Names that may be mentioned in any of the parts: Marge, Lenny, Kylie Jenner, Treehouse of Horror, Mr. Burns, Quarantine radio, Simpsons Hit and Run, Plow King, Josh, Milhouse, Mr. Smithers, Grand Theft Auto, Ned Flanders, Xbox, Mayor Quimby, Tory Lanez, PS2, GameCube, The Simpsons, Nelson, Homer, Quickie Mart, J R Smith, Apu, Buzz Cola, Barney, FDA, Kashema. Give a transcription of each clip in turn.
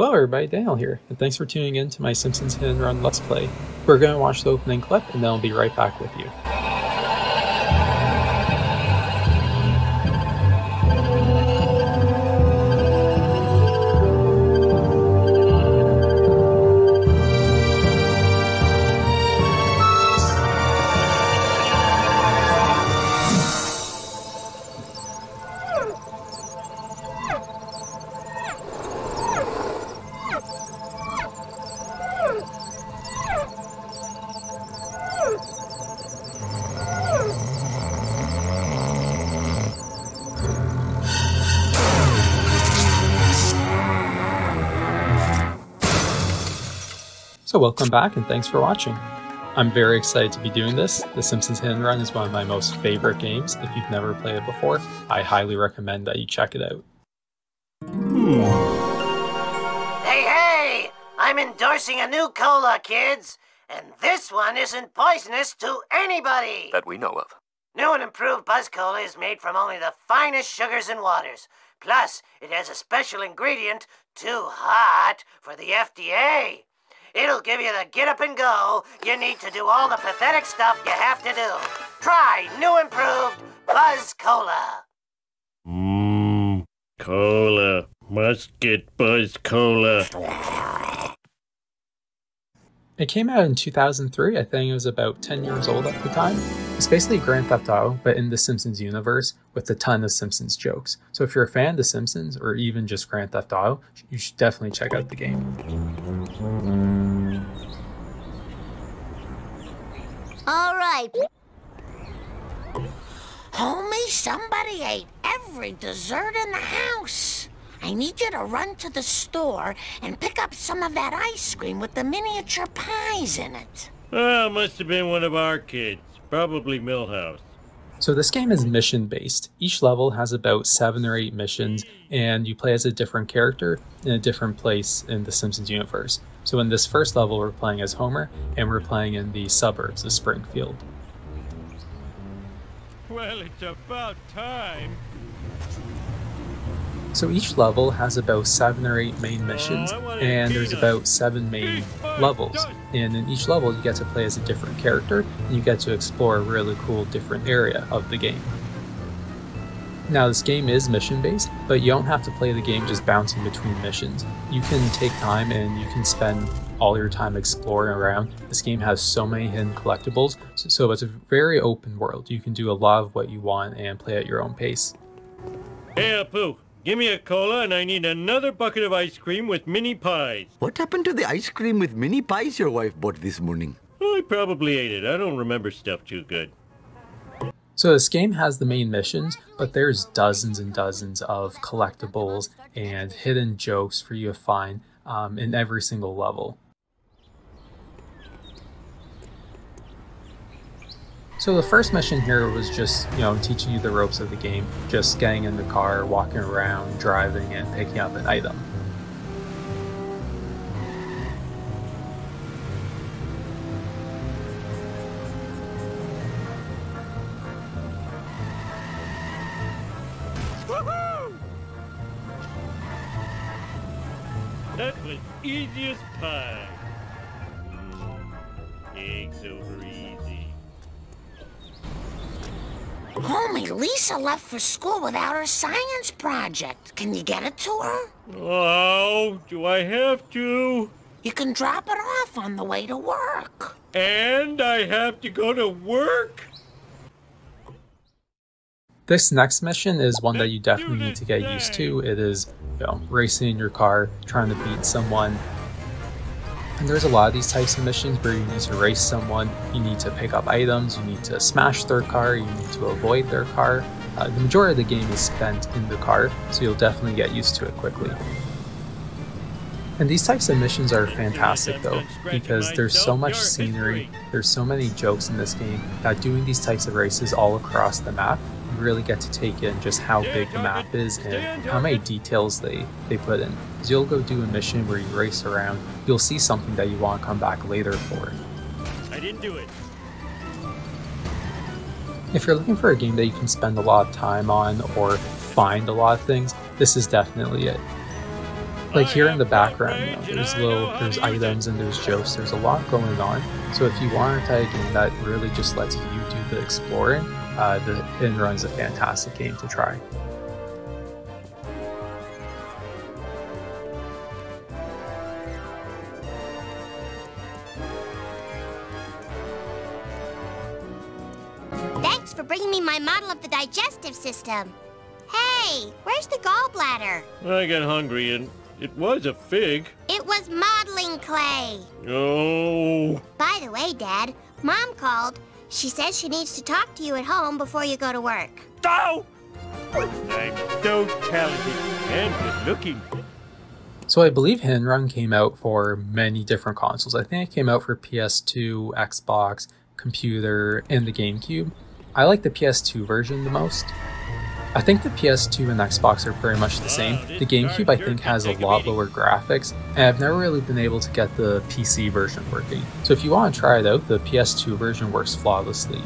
Hello everybody, Daniel here, and thanks for tuning in to my Simpsons Hit and Run Let's Play. We're going to watch the opening clip, and then I'll be right back with you. So welcome back and thanks for watching. I'm very excited to be doing this. The Simpsons Hit and Run is one of my most favorite games. If you've never played it before, I highly recommend that you check it out. Hey, hey! I'm endorsing a new cola, kids! And this one isn't poisonous to anybody! That we know of. New and improved Buzz Cola is made from only the finest sugars and waters. Plus, it has a special ingredient, too hot, for the FDA. It'll give you the get-up-and-go you need to do all the pathetic stuff you have to do. Try new improved Buzz Cola. Cola. Must get Buzz Cola. It came out in 2003. I think it was about 10 years old at the time. It's basically Grand Theft Auto, but in the Simpsons universe with a ton of Simpsons jokes. So if you're a fan of The Simpsons or even just Grand Theft Auto, you should definitely check out the game. All right. Homie, somebody ate every dessert in the house. I need you to run to the store and pick up some of that ice cream with the miniature pies in it. Oh, must have been one of our kids. Probably Milhouse. So this game is mission-based. Each level has about 7 or 8 missions, and you play as a different character in a different place in the Simpsons universe. So in this first level, we're playing as Homer, and we're playing in the suburbs of Springfield. Well, it's about time. So each level has about 7 or 8 main missions, and there's about 7 main levels. And in each level, you get to play as a different character, and you get to explore a really cool different area of the game. Now, this game is mission-based, but you don't have to play the game just bouncing between missions. You can take time and you can spend all your time exploring around. This game has so many hidden collectibles, so it's a very open world. You can do a lot of what you want and play at your own pace. Hey, Apu, give me a cola and I need another bucket of ice cream with mini pies. What happened to the ice cream with mini pies your wife bought this morning? Oh, I probably ate it. I don't remember stuff too good. So this game has the main missions, but there's dozens and dozens of collectibles and hidden jokes for you to find in every single level. So the first mission here was just, you know, teaching you the ropes of the game, just getting in the car, walking around, driving, and picking up an item. That was easiest pie. Eggs over easy. Homie, Lisa left for school without her science project. Can you get it to her? Oh, do I have to? You can drop it off on the way to work. And I have to go to work? This next mission is one that you definitely need to get used to. It is, you know, racing in your car, trying to beat someone. And there's a lot of these types of missions where you need to race someone, you need to pick up items, you need to smash their car, you need to avoid their car. The majority of the game is spent in the car, so you'll definitely get used to it quickly. And these types of missions are fantastic though, because there's so much scenery, there's so many jokes in this game, that doing these types of races all across the map, really get to take in just how big the map is and how many details they put in. So you'll go do a mission where you race around, you'll see something that you want to come back later for. I didn't do it. If you're looking for a game that you can spend a lot of time on or find a lot of things, this is definitely it. Like here in the background, you know, there's items and there's jokes, there's a lot going on. So if you want to play a game that really just lets you do the exploring, the Hit and Run's a fantastic game to try. Thanks for bringing me my model of the digestive system. Hey, where's the gallbladder? I got hungry and it was a fig. It was modeling clay. Oh. By the way, Dad, Mom called. She says she needs to talk to you at home before you go to work. Oh! I'm so talented and good looking. So I believe Hit and Run came out for many different consoles. I think it came out for PS2, Xbox, computer, and the GameCube. I like the PS2 version the most. I think the PS2 and Xbox are pretty much the same. The GameCube, I think, has a lot lower graphics, and I've never really been able to get the PC version working. So if you want to try it out, the PS2 version works flawlessly.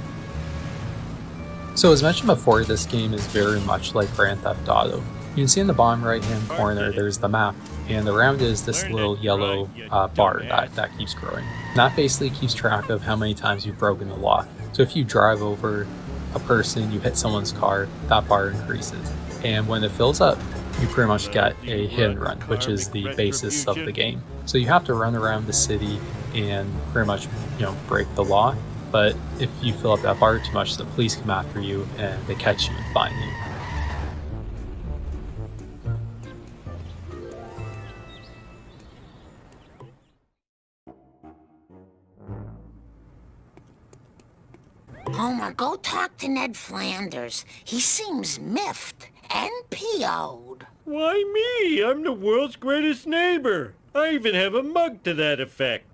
So as mentioned before, this game is very much like Grand Theft Auto. You can see in the bottom right-hand corner, there's the map, and around it is this little yellow bar that keeps growing. And that basically keeps track of how many times you've broken the law. So if you drive over a person, you hit someone's car, that bar increases. And when it fills up, you pretty much get a hit and run, which is the basis of the game. So you have to run around the city and pretty much, you know, break the law. But if you fill up that bar too much, the police come after you and they catch you and find you. Homer, go talk to Ned Flanders. He seems miffed and PO'd. Why me? I'm the world's greatest neighbor. I even have a mug to that effect.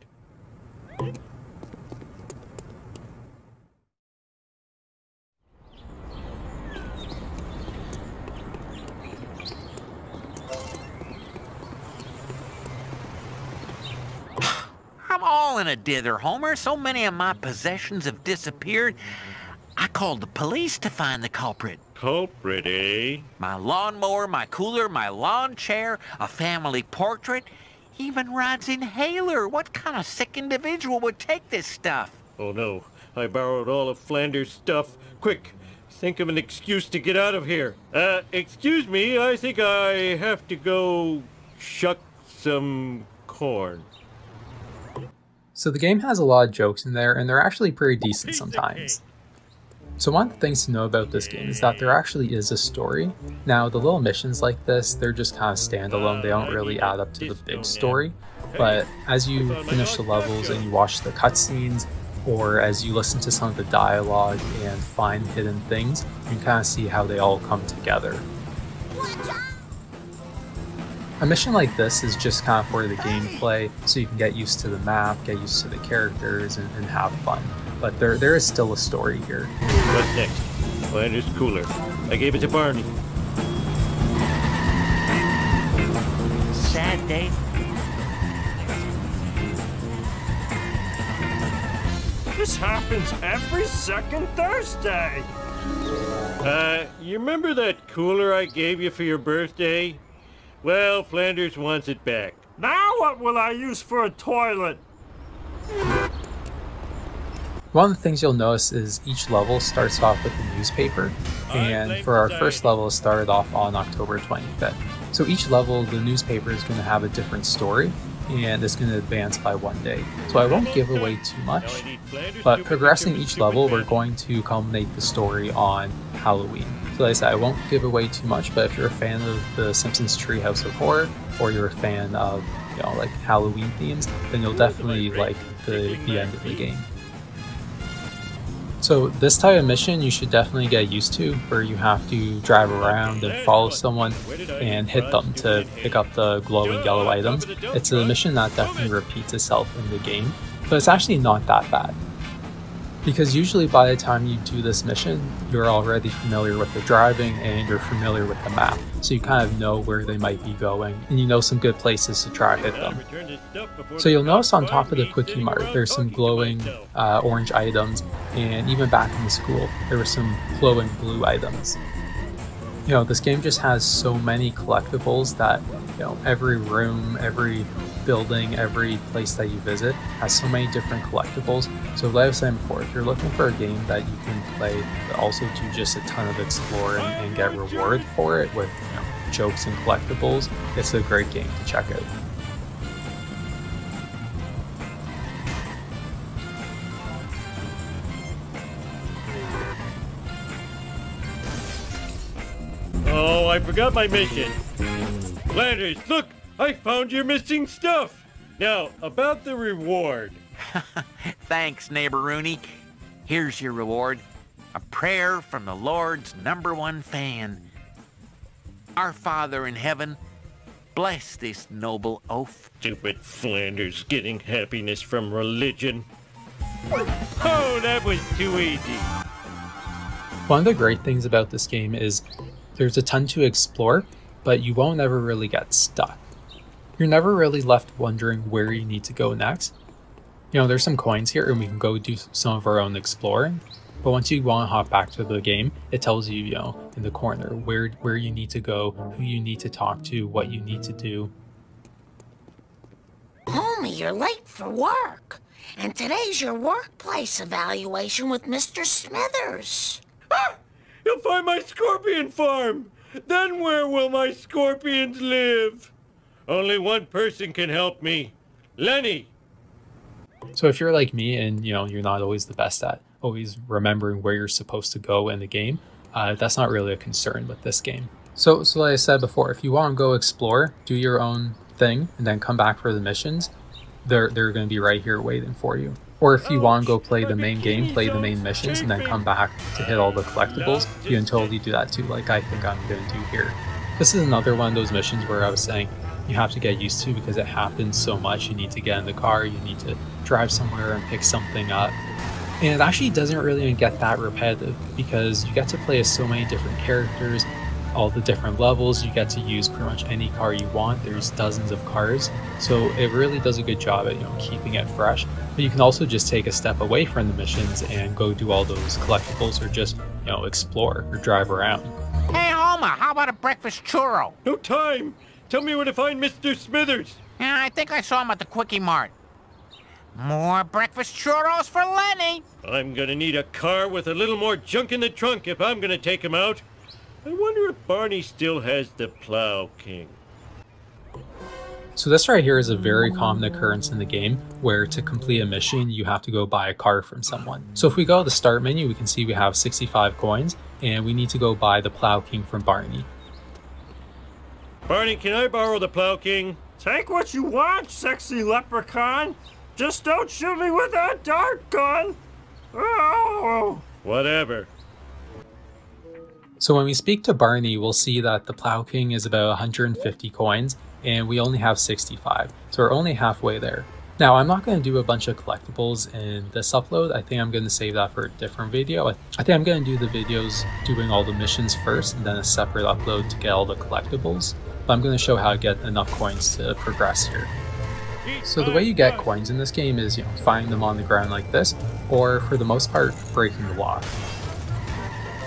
I'm all in a dither, Homer. So many of my possessions have disappeared. I called the police to find the culprit. Culprit, eh? My lawnmower, my cooler, my lawn chair, a family portrait, even Rod's inhaler. What kind of sick individual would take this stuff? Oh no, I borrowed all of Flanders' stuff. Quick, think of an excuse to get out of here. Excuse me, I think I have to go shuck some corn. So the game has a lot of jokes in there, and they're actually pretty decent sometimes. So one of the things to know about this game is that there actually is a story. Now, the little missions like this, they're just kind of standalone. They don't really add up to the big story. But as you finish the levels and you watch the cutscenes, or as you listen to some of the dialogue and find hidden things, you can kind of see how they all come together. A mission like this is just kind of for the gameplay, so you can get used to the map, get used to the characters, and have fun. But there is still a story here. What's next? Flanders' cooler. I gave it to Barney. Sad day. This happens every second Thursday. You remember that cooler I gave you for your birthday? Well, Flanders wants it back. Now what will I use for a toilet? One of the things you'll notice is each level starts off with a newspaper, and for our first level it started off on October 25th. So each level, the newspaper is going to have a different story, and it's going to advance by one day. So I won't give away too much, but progressing each level, we're going to culminate the story on Halloween. So like I said, I won't give away too much, but if you're a fan of the Simpsons Treehouse of Horror, or you're a fan of, you know, like Halloween themes, then you'll definitely like the end of the game. So this type of mission you should definitely get used to, where you have to drive around and follow someone and hit them to pick up the glowing yellow items. It's a mission that definitely repeats itself in the game, but it's actually not that bad. Because usually by the time you do this mission, you're already familiar with the driving and you're familiar with the map. So you kind of know where they might be going and you know some good places to try to hit them. So you'll notice on top of the Quickie Mart, there's some glowing orange items, and even back in the school, there were some glowing blue items. you know, this game just has so many collectibles that, you know, every room, every building, every place that you visit has so many different collectibles. So like I was saying before, if you're looking for a game that you can play but also do just a ton of explore and get reward for it with, you know, jokes and collectibles, it's a great game to check out. Oh, I forgot my mission. Flanders, look, I found your missing stuff. Now, about the reward. Thanks, neighbor Rooney. Here's your reward. A prayer from the Lord's #1 fan. Our Father in heaven, bless this noble oaf. Stupid Flanders getting happiness from religion. Oh, that was too easy. One of the great things about this game is there's a ton to explore, but you won't ever really get stuck. You're never really left wondering where you need to go next. You know, there's some coins here and we can go do some of our own exploring, but once you want to hop back to the game, it tells you, you know, in the corner where you need to go, who you need to talk to, what you need to do. Homie, you're late for work, and today's your workplace evaluation with Mr. Smithers. Ah! You'll find my scorpion farm! Then where will my scorpions live? Only one person can help me. Lenny! So if you're like me and, you know, you're not always the best at always remembering where you're supposed to go in the game, that's not really a concern with this game. So like I said before, if you want to go explore, do your own thing, and then come back for the missions, they're going to be right here waiting for you. Or if you want to go play the main game, play the main missions, and then come back to hit all the collectibles, you can totally do that too, like I think I'm going to do here. This is another one of those missions where I was saying you have to get used to because it happens so much. You need to get in the car, you need to drive somewhere and pick something up. And it actually doesn't really even get that repetitive because you get to play as so many different characters, all the different levels, you get to use pretty much any car you want. There's dozens of cars, so it really does a good job at, you know, keeping it fresh. But you can also just take a step away from the missions and go do all those collectibles, or just, you know, explore or drive around. Hey Homer, how about a breakfast churro? No time. Tell me where to find Mr. Smithers. Yeah, I think I saw him at the Quickie Mart. More breakfast churros for Lenny. I'm gonna need a car with a little more junk in the trunk if I'm gonna take him out. I wonder if Barney still has the Plow King. So this right here is a very common occurrence in the game where to complete a mission you have to go buy a car from someone. So if we go to the start menu, we can see we have 65 coins and we need to go buy the Plow King from Barney. Barney, can I borrow the Plow King? Take what you want, sexy leprechaun. Just don't shoot me with that dart gun. Oh. Whatever. So when we speak to Barney, we'll see that the Plow King is about 150 coins and we only have 65. So we're only halfway there. Now I'm not going to do a bunch of collectibles in this upload. I think I'm going to save that for a different video. I think I'm going to do the videos doing all the missions first and then a separate upload to get all the collectibles. But I'm going to show how to get enough coins to progress here. So the way you get coins in this game is, you know, finding them on the ground like this, or for the most part, breaking the lock.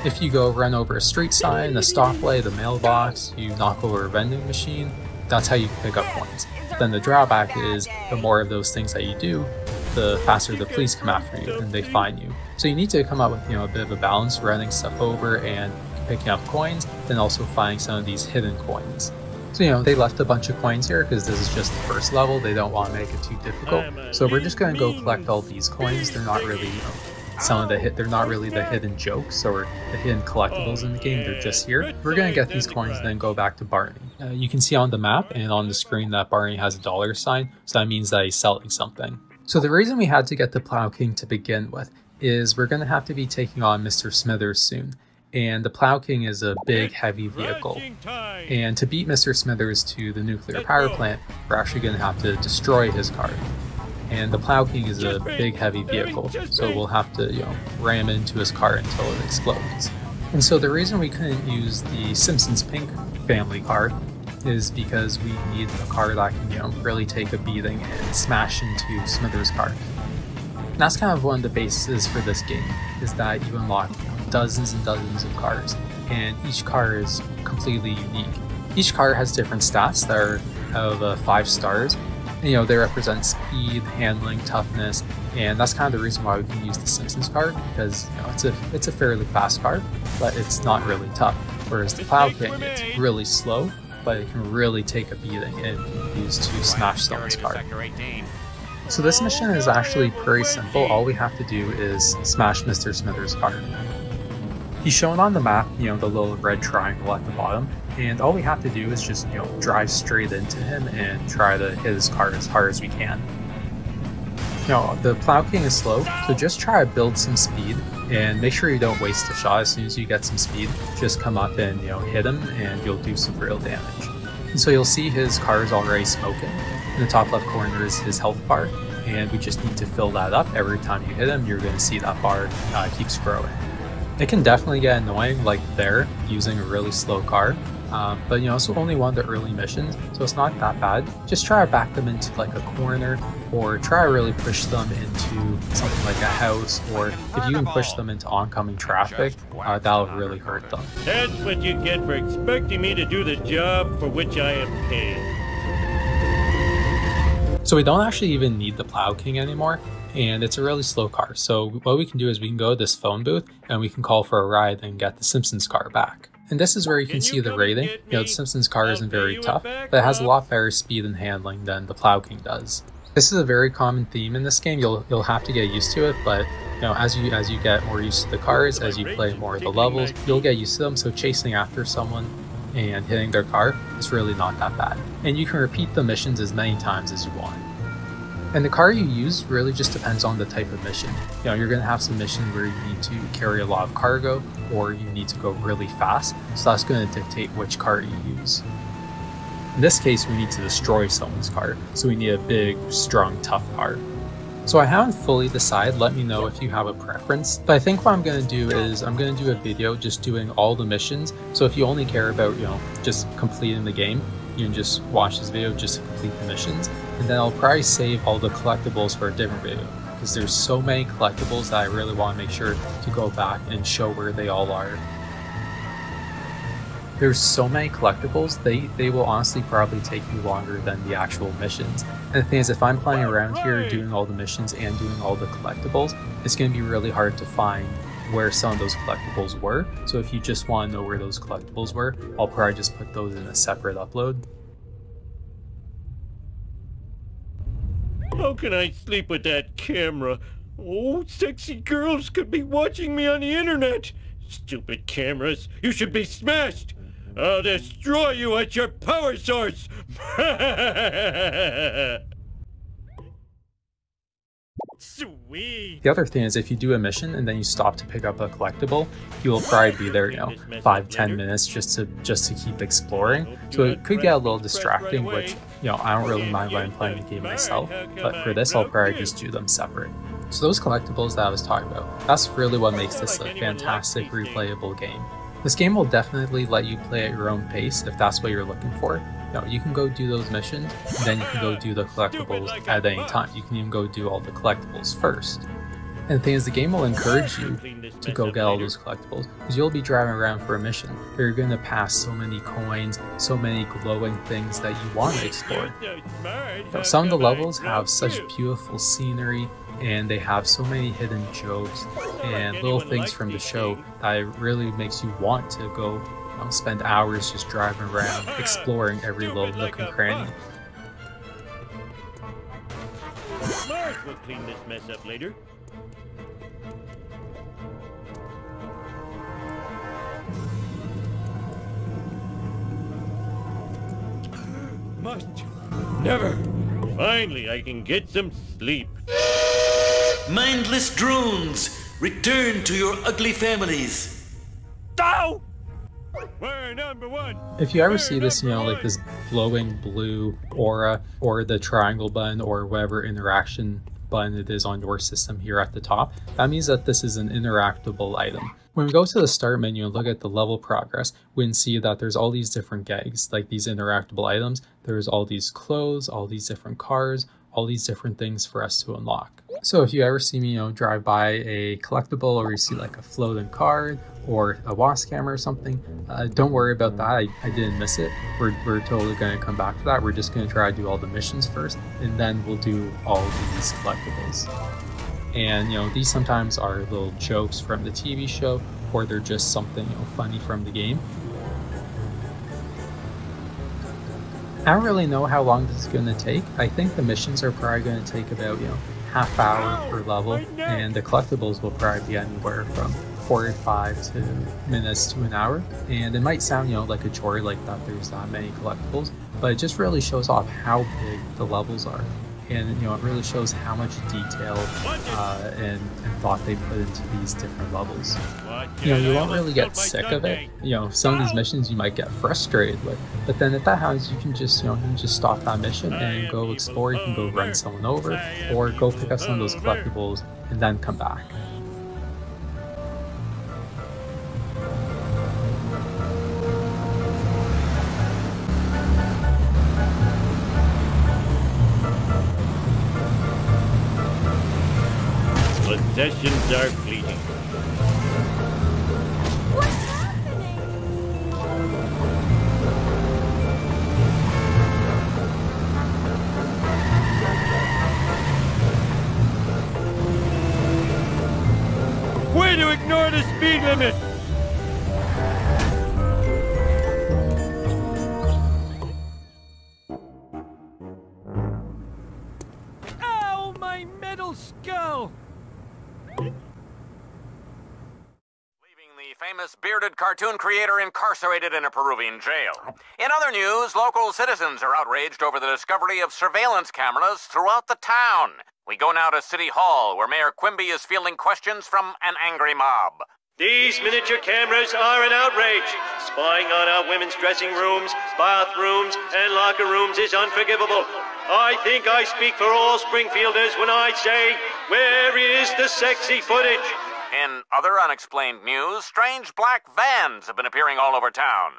If you go run over a street sign, a stoplight, a mailbox, you knock over a vending machine, that's how you pick up coins. Then the drawback is the more of those things that you do, the faster the police come after you and they find you. So you need to come up with, you know, a bit of a balance, running stuff over and picking up coins, then also finding some of these hidden coins. So, you know, they left a bunch of coins here because this is just the first level. They don't want to make it too difficult. So we're just going to go collect all these coins. They're not really, you know, they're not really the hidden jokes or the hidden collectibles in the game, they're just here. We're gonna get these coins and then go back to Barney. You can see on the map and on the screen that Barney has $, so that means that he's selling something. So the reason we had to get the Plow King to begin with is we're gonna have to be taking on Mr. Smithers soon. And the Plow King is a big, heavy vehicle. And to beat Mr. Smithers to the nuclear power plant, we're actually gonna have to destroy his car. And the Plow King is a big, heavy vehicle, so we'll have to, you know, ram into his car until it explodes. And so the reason we couldn't use the Simpsons Pink family car is because we need a car that can, you know, really take a beating and smash into Smithers' car. And that's kind of one of the bases for this game, is that you unlock dozens and dozens of cars. and each car is completely unique. Each car has different stats that are of 5 stars. You know, they represent speed, handling, toughness, and that's kind of the reason why we can use the Simpsons car, because you know, it's a fairly fast car, but it's not really tough. Whereas the Plow King, it's really slow, but it can really take a beating and be used to smash someone's car. So this mission is actually pretty simple. All we have to do is smash Mr. Smithers' car. He's shown on the map, you know, the little red triangle at the bottom, and all we have to do is just, you know, drive straight into him and try to hit his car as hard as we can. Now, the Plow King is slow, so just try to build some speed and make sure you don't waste a shot. As soon as you get some speed, just come up and, you know, hit him and you'll do some real damage. And so you'll see his car is already smoking. In the top left corner is his health bar, and we just need to fill that up. Every time you hit him, you're going to see that bar keeps growing. It can definitely get annoying, like there, using a really slow car, but you know, it's only one of the early missions, so it's not that bad. Just try to back them into like a corner, or try to really push them into something like a house, or if you can push them into oncoming traffic, that'll really hurt them. That's what you get for expecting me to do the job for which I am paid. So we don't actually even need the Plow King anymore, and it's a really slow car. So what we can do is we can go to this phone booth and we can call for a ride and get the Simpsons car back. And this is where you can see the rating. You know, the Simpsons car isn't very tough, but it has a lot better speed and handling than the Plow King does. This is a very common theme in this game. You'll have to get used to it, but you know, as you get more used to the cars, as you play more of the levels, you'll get used to them. So chasing after someone and hitting their car is really not that bad. And you can repeat the missions as many times as you want. And the car you use really just depends on the type of mission. You know, you're going to have some mission where you need to carry a lot of cargo, or you need to go really fast, so that's going to dictate which car you use. In this case, we need to destroy someone's car, so we need a big, strong, tough car. So I haven't fully decided, let me know if you have a preference, but I think what I'm going to do is I'm going to do a video just doing all the missions, so if you only care about, you know, just completing the game, you can just watch this video just to complete the missions, and then I'll probably save all the collectibles for a different video, because there's so many collectibles that I really want to make sure to go back and show where they all are. There's so many collectibles, they will honestly probably take you longer than the actual missions. And the thing is, if I'm playing around here doing all the missions and doing all the collectibles, it's going to be really hard to find where some of those collectibles were. So if you just want to know where those collectibles were, I'll probably just put those in a separate upload. How can I sleep with that camera? Oh, sexy girls could be watching me on the internet. Stupid cameras, you should be smashed. I'll destroy you at your power source! Sweet! The other thing is, if you do a mission and then you stop to pick up a collectible, you will probably be there, you know, 5–10 minutes just to keep exploring. So it could get a little distracting, which, you know, I don't really mind when I'm playing the game myself, but for this I'll probably just do them separate. So those collectibles that I was talking about, that's really what makes this a fantastic replayable game. This game will definitely let you play at your own pace if that's what you're looking for. No, you can go do those missions, and then you can go do the collectibles at any time. You can even go do all the collectibles first. And the thing is, the game will encourage you to go get all those collectibles, because you'll be driving around for a mission where you're going to pass so many coins, so many glowing things that you want to explore. Now, some of the levels have such beautiful scenery, and they have so many hidden jokes and little things from the show that it really makes you want to go, you know, spend hours just driving around, exploring every little nook and cranny. Marge will clean this mess up later. Must never. Finally, I can get some sleep. Mindless drones, return to your ugly families. Ow! We're number one. If you ever see this, you know, like this glowing blue aura, or the triangle button, or whatever interaction button it is on your system here at the top, that means that this is an interactable item. When we go to the start menu and look at the level progress, we can see that there's all these different gags, like these interactable items. There's all these clothes, all these different cars, all these different things for us to unlock. So if you ever see me, you know, drive by a collectible, or you see like a floating card, or a wasp camera or something, don't worry about that. I didn't miss it. We're totally going to come back to that. We're just going to try to do all the missions first, and then we'll do all these collectibles. And, you know, these sometimes are little jokes from the TV show, or they're just something, you know, funny from the game. I don't really know how long this is going to take. I think the missions are probably going to take about, you know, half hour per level, and the collectibles will probably be anywhere from 45 minutes to an hour. And it might sound, you know, like a chore, like that there's not many collectibles, but it just really shows off how big the levels are. And, you know, it really shows how much detail and thought they put into these different levels. You know, you won't really get sick of it. You know, some of these missions you might get frustrated with, but then if that happens, you can just, you know, you can just stop that mission and go explore. You can go run someone over, or go pick up some of those collectibles and then come back. Possessions are fleeting. What's happening? Way to ignore the speed limit! Ow, my metal skull! Famous bearded cartoon creator incarcerated in a Peruvian jail. In other news, local citizens are outraged over the discovery of surveillance cameras throughout the town. We go now to City Hall, where Mayor Quimby is fielding questions from an angry mob. These miniature cameras are an outrage. Spying on our women's dressing rooms, bathrooms, and locker rooms is unforgivable. I think I speak for all Springfielders when I say, where is the sexy footage? In other unexplained news, strange black vans have been appearing all over town.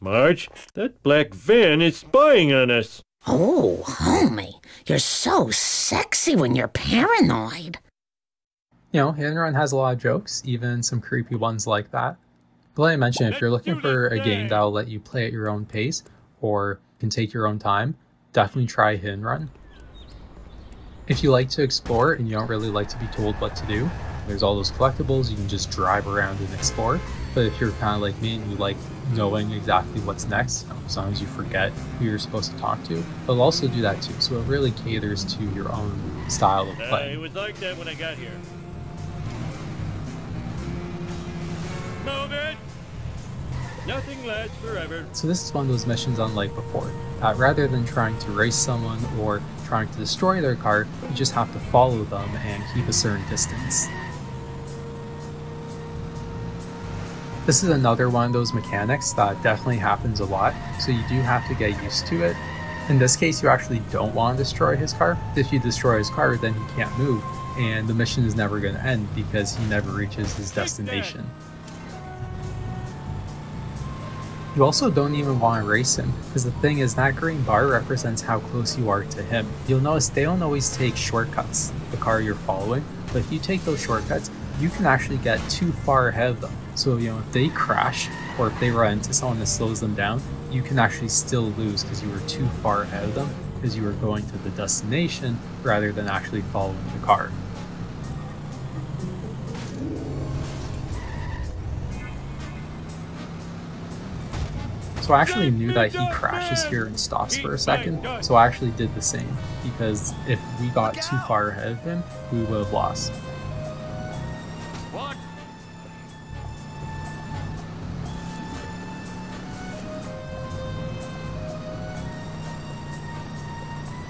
Marge, that black van is spying on us. Oh, homie, you're so sexy when you're paranoid. You know, Hit and Run has a lot of jokes, even some creepy ones like that. But like I mentioned, if you're looking for a game that'll let you play at your own pace or can take your own time, definitely try Hit and Run. If you like to explore and you don't really like to be told what to do, there's all those collectibles, you can just drive around and explore. But if you're kind of like me and you like knowing exactly what's next, sometimes you forget who you're supposed to talk to, it'll also do that too. So it really caters to your own style of play. It was like that when I got here. Move it! Nothing lasts forever. So this is one of those missions unlike before. Rather than trying to race someone or trying to destroy their car, you just have to follow them and keep a certain distance. This is another one of those mechanics that definitely happens a lot, so you do have to get used to it. In this case, you actually don't want to destroy his car. If you destroy his car, then he can't move, and the mission is never going to end because he never reaches his destination. You also don't even want to race him, because the thing is that green bar represents how close you are to him. You'll notice they don't always take shortcuts, the car you're following, but if you take those shortcuts, you can actually get too far ahead of them. So, you know, if they crash, or if they run into someone that slows them down, you can actually still lose because you were too far ahead of them, because you were going to the destination rather than actually following the car. So I actually knew that he crashes here and stops for a second, so I actually did the same, because if we got too far ahead of him, we would have lost.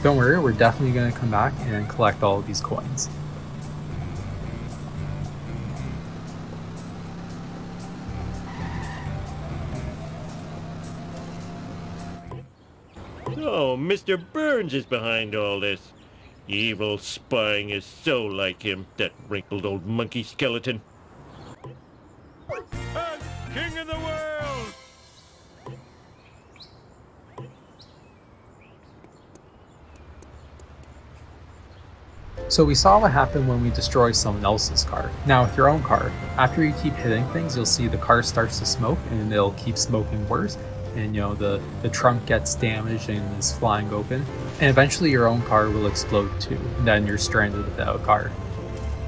Don't worry, we're definitely going to come back and collect all of these coins. Oh, Mr. Burns is behind all this. Evil spying is so like him, that wrinkled old monkey skeleton. I'm king of the world! So we saw what happened when we destroy someone else's car. Now with your own car, after you keep hitting things, you'll see the car starts to smoke and it'll keep smoking worse. And you know, the trunk gets damaged and is flying open. And eventually your own car will explode too. And then you're stranded without a car.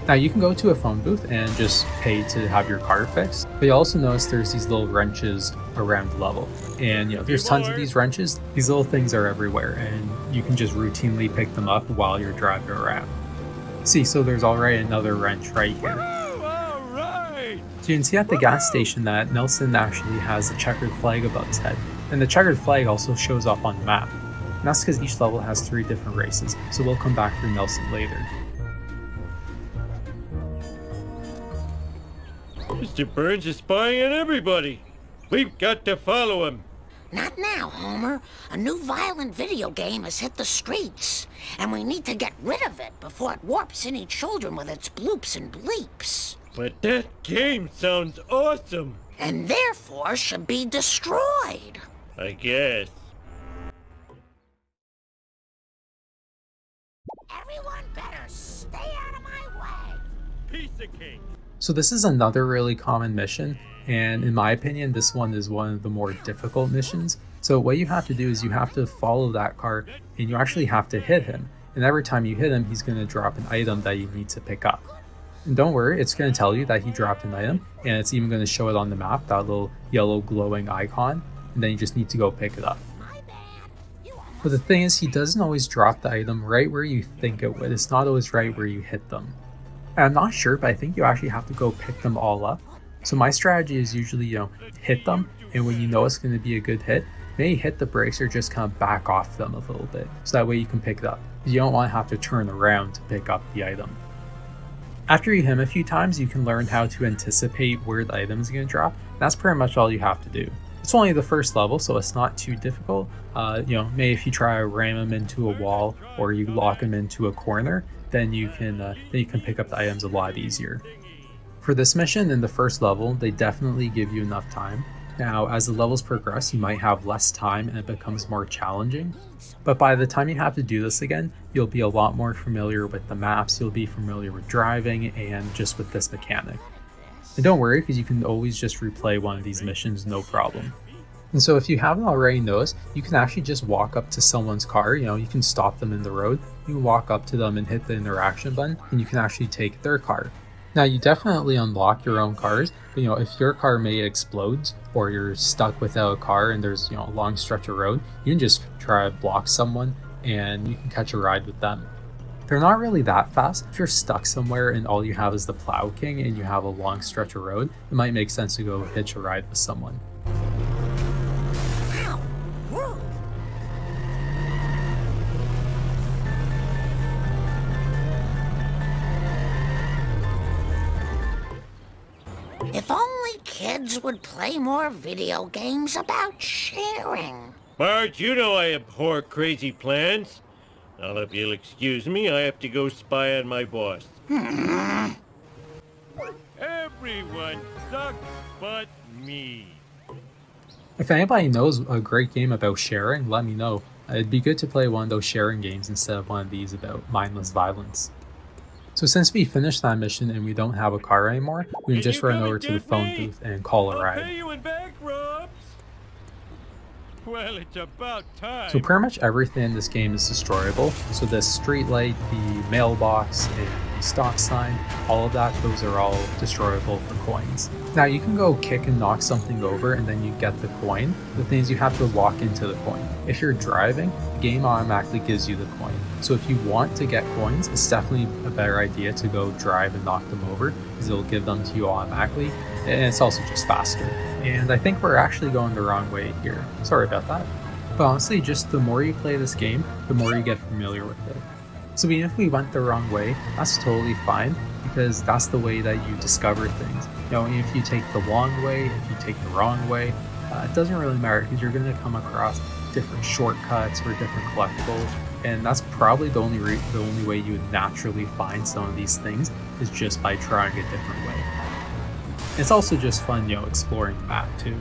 Now you can go to a phone booth and just pay to have your car fixed. But you also notice there's these little wrenches around the level. And you know, there's tons of these wrenches. These little things are everywhere and you can just routinely pick them up while you're driving around. See, so there's already another wrench right here. So you can see at the gas station that Nelson actually has a checkered flag above his head. And the checkered flag also shows up on the map. And that's because each level has 3 different races, so we'll come back for Nelson later. Mr. Burns is spying on everybody. We've got to follow him. Not now, Homer. A new violent video game has hit the streets, and we need to get rid of it before it warps any children with its bloops and bleeps. But that game sounds awesome. And therefore should be destroyed. I guess. Everyone better stay out of my way. Piece of cake. So this is another really common mission, and in my opinion this one is one of the more difficult missions. So what you have to do is you have to follow that car and you actually have to hit him, and every time you hit him he's going to drop an item that you need to pick up. And don't worry, it's going to tell you that he dropped an item, and it's even going to show it on the map, that little yellow glowing icon, and then you just need to go pick it up. But the thing is, he doesn't always drop the item right where you think it would. It's not always right where you hit them. I'm not sure, but I think you actually have to go pick them all up. So my strategy is usually, you know, hit them, and when you know it's going to be a good hit, maybe hit the brakes or just kind of back off them a little bit, so that way you can pick it up. You don't want to have to turn around to pick up the item. After you hit him a few times, you can learn how to anticipate where the item is going to drop. That's pretty much all you have to do. It's only the first level, so it's not too difficult. You know, maybe if you try to ram him into a wall or you lock him into a corner, then you can pick up the items a lot easier. For this mission in the first level, they definitely give you enough time. Now, as the levels progress, you might have less time and it becomes more challenging. But by the time you have to do this again, you'll be a lot more familiar with the maps, you'll be familiar with driving, and just with this mechanic. And don't worry, because you can always just replay one of these missions, no problem. And so if you haven't already noticed, you can actually just walk up to someone's car, you know, you can stop them in the road, you can walk up to them and hit the interaction button, and you can actually take their car. Now you definitely unlock your own cars, but you know, if your car may explodes or you're stuck without a car and there's, you know, a long stretch of road, you can just try to block someone and you can catch a ride with them. They're not really that fast. If you're stuck somewhere and all you have is the Plow King and you have a long stretch of road, it might make sense to go hitch a ride with someone. If only kids would play more video games about sharing. Marge, you know I abhor crazy plans. Now if you'll excuse me, I have to go spy on my boss. Everyone sucks but me. If anybody knows a great game about sharing, let me know. It'd be good to play one of those sharing games instead of one of these about mindless violence. So since we finished that mission and we don't have a car anymore, we can just run over to the phone booth and call a ride. Well, it's about time. So pretty much everything in this game is destroyable. So the streetlight, the mailbox, and the stop sign, all of that, those are all destroyable for coins. Now you can go kick and knock something over and then you get the coin. The thing is, you have to walk into the coin. If you're driving, the game automatically gives you the coin. So if you want to get coins, it's definitely a better idea to go drive and knock them over, because it'll give them to you automatically. And it's also just faster. And I think we're actually going the wrong way here. Sorry about that. But honestly, just the more you play this game, the more you get familiar with it. So even if we went the wrong way, that's totally fine, because that's the way that you discover things. You know, if you take the long way, if you take the wrong way, it doesn't really matter, because you're going to come across different shortcuts or different collectibles. And that's probably the only way you would naturally find some of these things, is just by trying a different way. It's also just fun, you know, exploring the map too.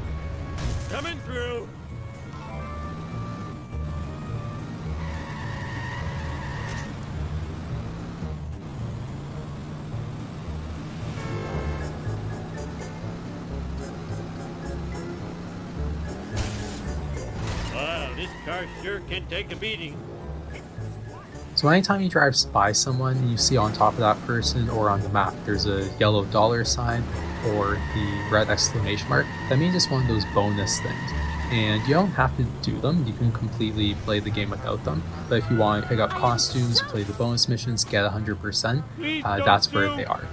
Coming through. this car sure can take a beating. So anytime he drives by someone, you see on top of that person or on the map, there's a yellow dollar sign or the red exclamation mark. That means it's one of those bonus things. And you don't have to do them, you can completely play the game without them. But if you want to pick up costumes, play the bonus missions, get 100%, that's where they are.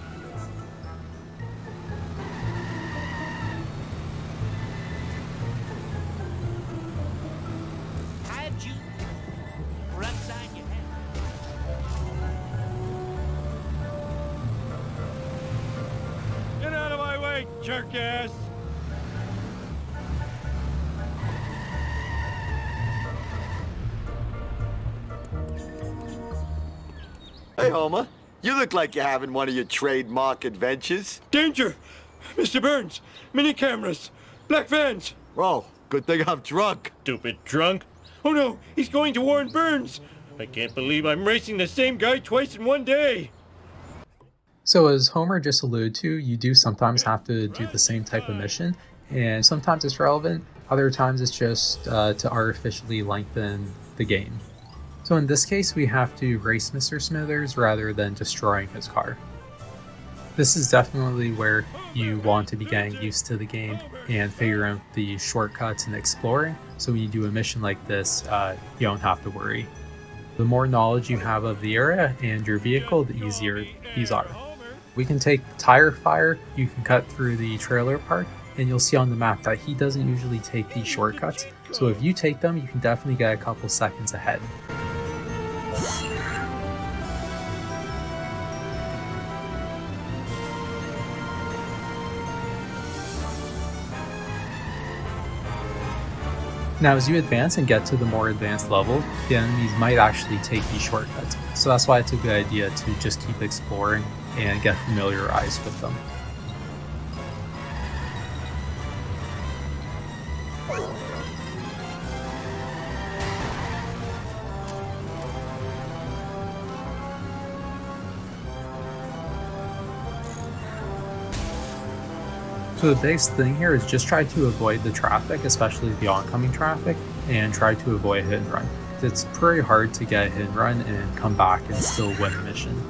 Hey, Homer. You look like you're having one of your trademark adventures. Danger! Mr. Burns! Mini cameras! Black vans! Oh, good thing I'm drunk. Stupid drunk. Oh no, he's going to warn Burns! I can't believe I'm racing the same guy twice in one day! So as Homer just alluded to, you do sometimes have to do the same type of mission, and sometimes it's relevant, other times it's just to artificially lengthen the game. So in this case, we have to race Mr. Smithers rather than destroying his car. This is definitely where you want to be getting used to the game and figuring out the shortcuts and exploring, so when you do a mission like this, you don't have to worry. The more knowledge you have of the area and your vehicle, the easier these are. We can take tire fire, you can cut through the trailer park, and you'll see on the map that he doesn't usually take these shortcuts, so if you take them, you can definitely get a couple seconds ahead. Now as you advance and get to the more advanced level, the enemies might actually take these shortcuts, so that's why it's a good idea to just keep exploring and get familiarized with them. So the biggest thing here is just try to avoid the traffic, especially the oncoming traffic, and try to avoid hit and run. It's pretty hard to get a hit and run and come back and still win the mission.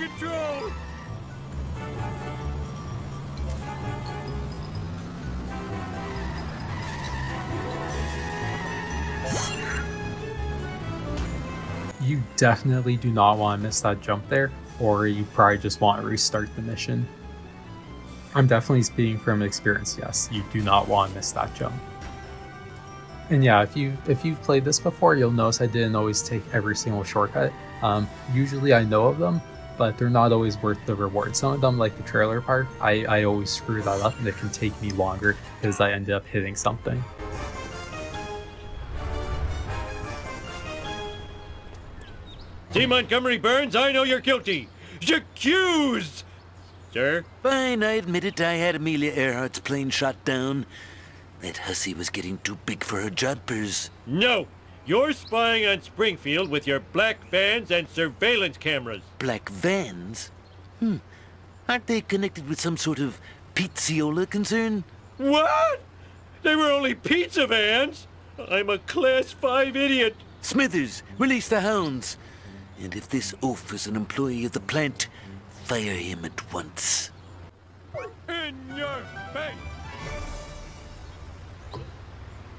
Control. You definitely do not want to miss that jump there, or you probably just want to restart the mission. I'm definitely speaking from experience, yes, you do not want to miss that jump. And yeah, if you've played this before, you'll notice I didn't always take every single shortcut. Usually I know of them, but they're not always worth the reward. Some of them, like the trailer park, I always screw that up and it can take me longer because I ended up hitting something. T. Montgomery Burns, I know you're guilty. You're accused, sir. Fine, I admit it. I had Amelia Earhart's plane shot down. That hussy was getting too big for her jumpers. No! You're spying on Springfield with your black vans and surveillance cameras. Black vans? Aren't they connected with some sort of pizzola concern? What? They were only pizza vans? I'm a class 5 idiot. Smithers, release the hounds. And if this oaf is an employee of the plant, fire him at once. In your face!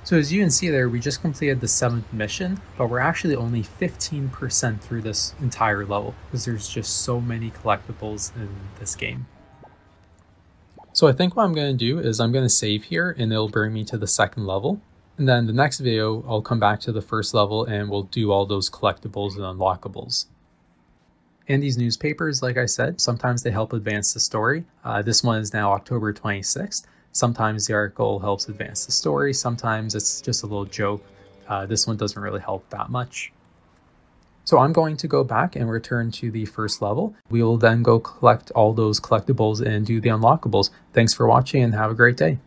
So as you can see there, we just completed the 7th mission, but we're actually only 15% through this entire level, because there's just so many collectibles in this game. So I think what I'm going to do is I'm going to save here, and it'll bring me to the 2nd level. And then the next video, I'll come back to the 1st level, and we'll do all those collectibles and unlockables. And these newspapers, like I said, sometimes they help advance the story. This one is now October 26th. Sometimes the article helps advance the story, sometimes it's just a little joke. This one doesn't really help that much. So I'm going to go back and return to the first level. We will then go collect all those collectibles and do the unlockables. Thanks for watching and have a great day.